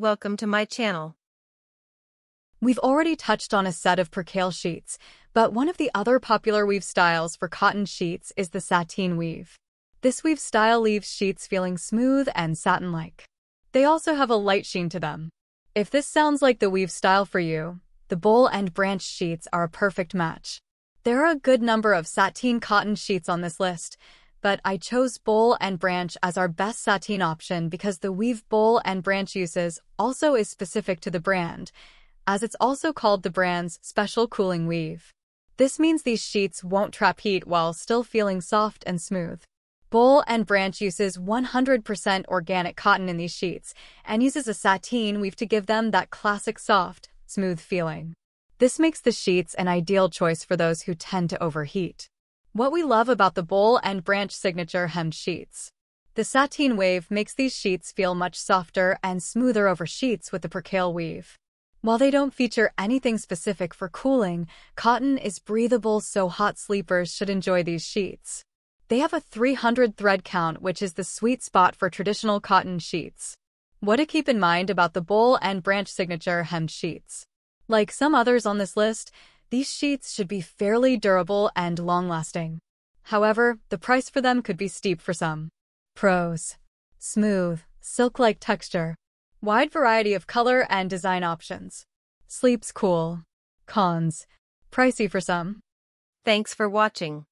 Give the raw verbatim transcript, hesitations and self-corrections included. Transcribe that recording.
Welcome to my channel. We've already touched on a set of percale sheets, but one of the other popular weave styles for cotton sheets is the sateen weave. This weave style leaves sheets feeling smooth and satin-like. They also have a light sheen to them. If this sounds like the weave style for you, the bowl and branch sheets are a perfect match. There are a good number of sateen cotton sheets on this list, but I chose bowl and branch as our best sateen option because the weave bowl and branch uses also is specific to the brand, as it's also called the brand's special cooling weave. This means these sheets won't trap heat while still feeling soft and smooth. Bowl and branch uses one hundred percent organic cotton in these sheets and uses a sateen weave to give them that classic soft, smooth feeling. This makes the sheets an ideal choice for those who tend to overheat. What we love about the bowl and branch signature hemmed sheets. The sateen weave makes these sheets feel much softer and smoother over sheets with the percale weave. While they don't feature anything specific for cooling, cotton is breathable, so hot sleepers should enjoy these sheets. They have a three hundred thread count, which is the sweet spot for traditional cotton sheets. What to keep in mind about the bowl and branch signature hemmed sheets. Like some others on this list, these sheets should be fairly durable and long-lasting. However, the price for them could be steep for some. Pros: smooth, silk-like texture. Wide variety of color and design options. Sleeps cool. Cons: pricey for some. Thanks for watching.